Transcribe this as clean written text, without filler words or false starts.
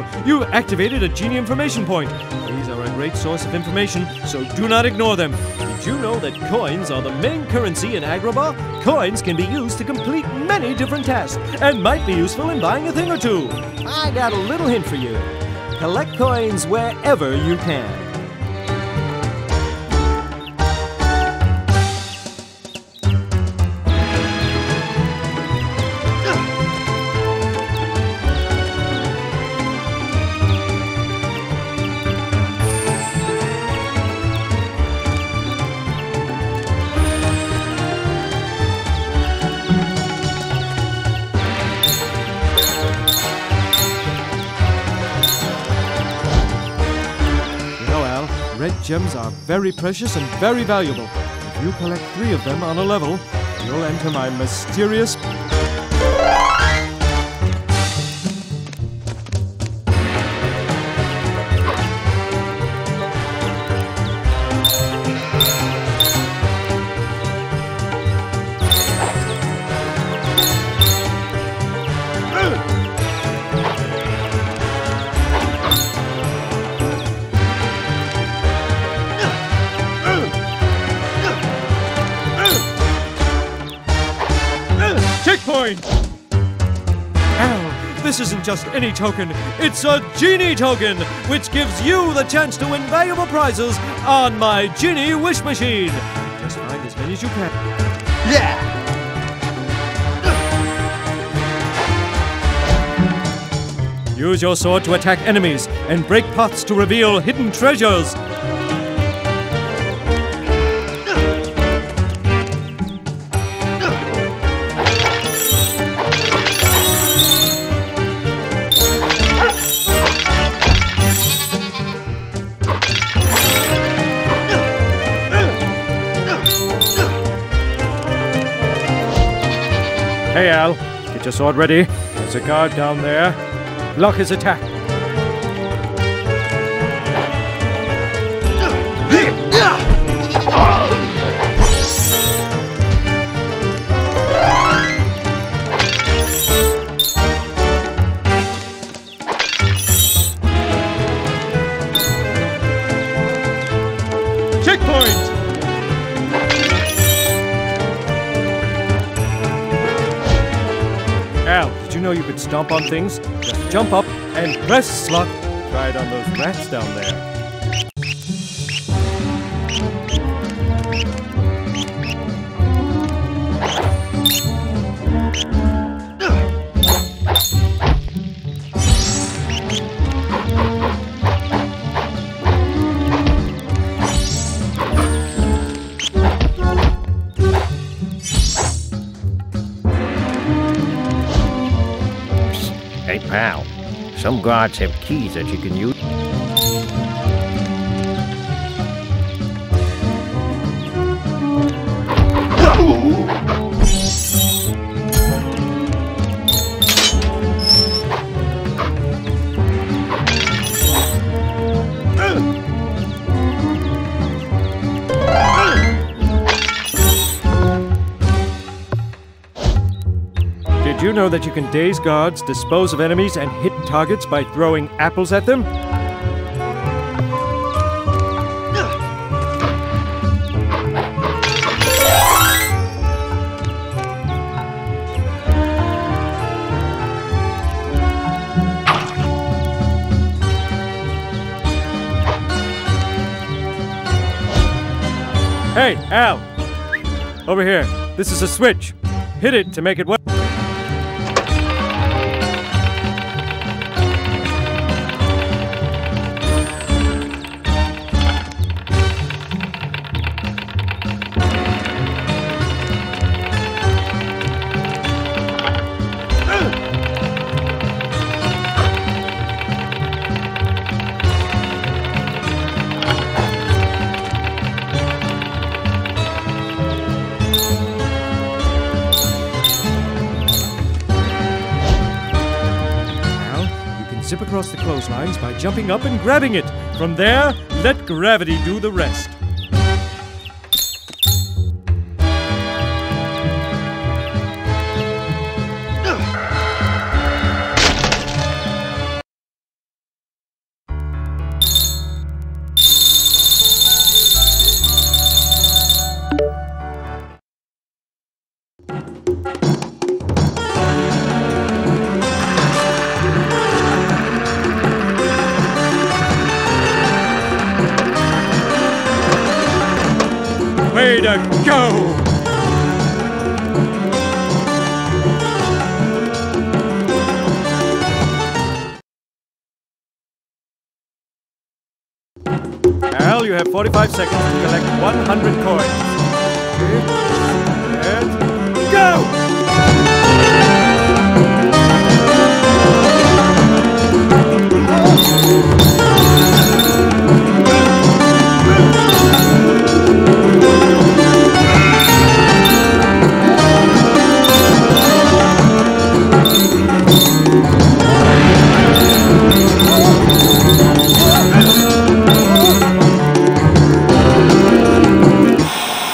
well. You've activated a genie information point. These are a great source of information, so do not ignore them. Did you know that coins are the main currency in Agrabah? Coins can be used to complete many different tasks and might be useful in buying a thing or two. I got a little hint for you. Collect coins wherever you can. Red gems are very precious and very valuable. If you collect 3 of them on a level, you'll enter my mysterious... Checkpoint! Al, this isn't just any token, it's a genie token, which gives you the chance to win valuable prizes on my genie wish machine. Just find as many as you can. Yeah! Use your sword to attack enemies and break paths to reveal hidden treasures. Hey Al, get your sword ready. There's a guard down there. Block his attack. Checkpoint! Al, did you know you could stomp on things? Just jump up and press slot. Try it on those rats down there. Hey pal, some guards have keys that you can use. Did you know that you can daze guards, dispose of enemies, and hit targets by throwing apples at them? Hey, Al! Over here. This is a switch. Hit it to make it work. Zip across the clotheslines by jumping up and grabbing it. From there, let gravity do the rest. Way to go! Al, you have 45 seconds to collect 100 coins.